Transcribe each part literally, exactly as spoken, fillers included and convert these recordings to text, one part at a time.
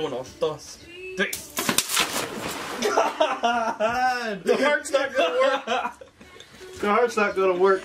Uno, dos, three. God! The heart's not gonna work. The heart's not gonna work.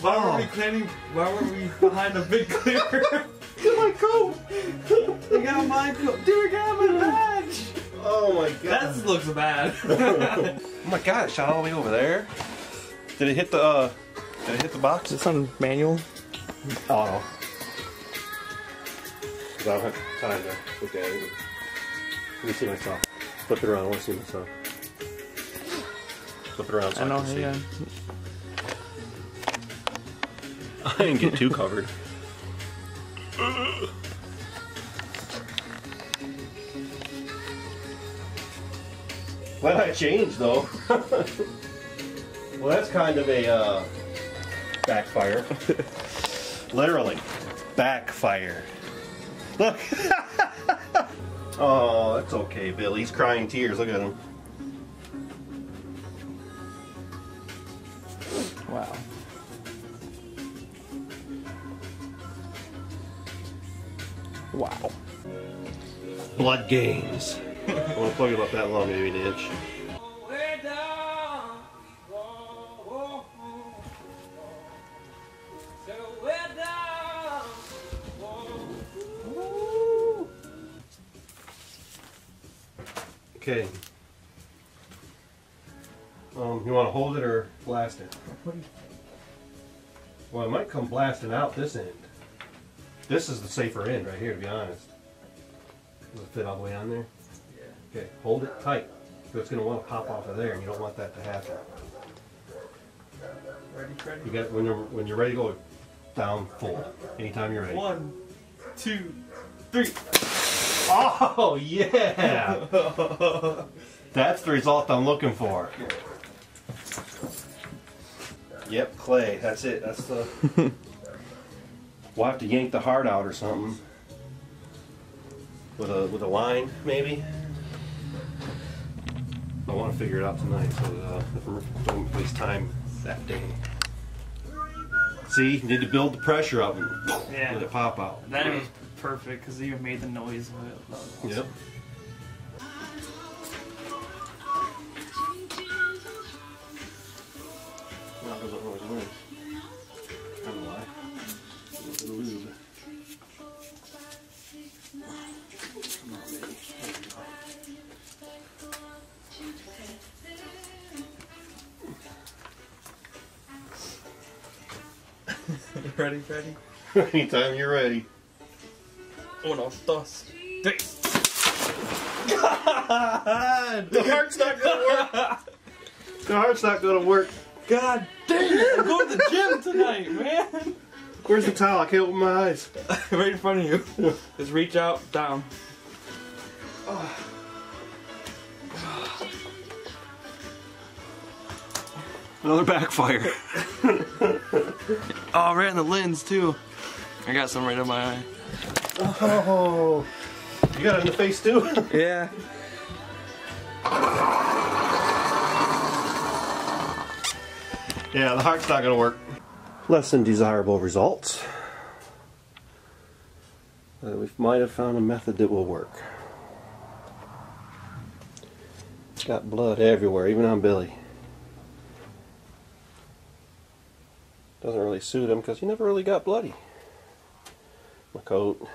Why were we cleaning? Why were we behind a big clear? Get my coat! I got my coat. Dude, I got my badge! Oh my god. That looks bad. Oh my god, it shot all the way over there. Did it hit the, uh, did it hit the box? Is this on manual? Auto. I don't have time to look at it. Let me see myself. Flip it around, I want to see myself. Flip it around so I, I know, can yeah. see. I didn't get too covered. Why not change though? Well, that's kind of a uh, backfire. Literally, backfire. Look. Oh, that's okay, Bill. He's crying tears. Look at him. Wow. Wow. Blood games. I want to plug it up that long, maybe an inch. Okay. Um, you want to hold it or blast it? Well, it might come blasting out this end. This is the safer end right here, to be honest. Does it fit all the way on there? Yeah. Okay, hold it tight. So it's going to want to pop off of there, and you don't want that to happen. Ready, ready? You got, when, you're, when you're ready, go down full. Anytime you're ready. One, two, three. Oh, yeah! That's the result I'm looking for. Yep, clay. That's it. That's the... We'll have to yank the heart out or something with a with a line, maybe. I want to figure it out tonight, so that, uh, if don't waste time that day. See, you need to build the pressure up and yeah. let it pop out. That was perfect because it even made the noise. Awesome. Yep. Ready, ready? Anytime you're ready. Uno, dos, three. God! The heart's not gonna work. The heart's not gonna work. God dang it! I'm going to the gym tonight, man! Where's the towel? I can't open my eyes. Right in front of you. Just reach out, down. Oh. Another backfire. Oh, right in the lens too. I got some right in my eye. Oh, you got it in the face too? Yeah. Yeah, the heart's not gonna work. Less than desirable results. Uh, we might have found a method that will work. It's got blood everywhere, even on Billy. Doesn't really suit him because he never really got bloody. My coat.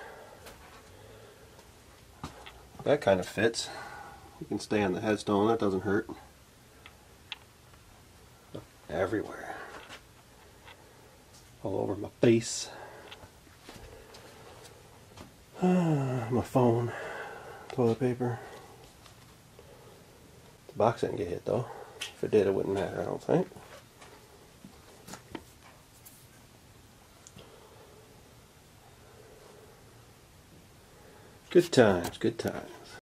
That kind of fits. You can stay on the headstone, that doesn't hurt. Everywhere. All over my face. My phone. Toilet paper. The box didn't get hit though. If it did, it wouldn't matter, I don't think. Good times, good times.